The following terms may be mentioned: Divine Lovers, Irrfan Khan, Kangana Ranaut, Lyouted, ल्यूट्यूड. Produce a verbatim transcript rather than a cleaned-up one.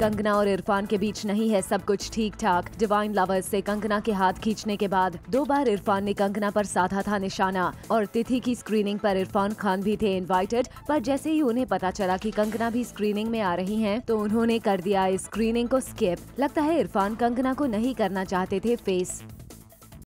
कंगना और इरफान के बीच नहीं है सब कुछ ठीक ठाक। डिवाइन लवर्स से कंगना के हाथ खींचने के बाद दो बार इरफान ने कंगना पर साधा था निशाना। और तिथि की स्क्रीनिंग पर इरफान खान भी थे इनवाइटेड, पर जैसे ही उन्हें पता चला कि कंगना भी स्क्रीनिंग में आ रही हैं, तो उन्होंने कर दिया इस स्क्रीनिंग को स्किप। लगता है इरफान कंगना को नहीं करना चाहते थे फेस।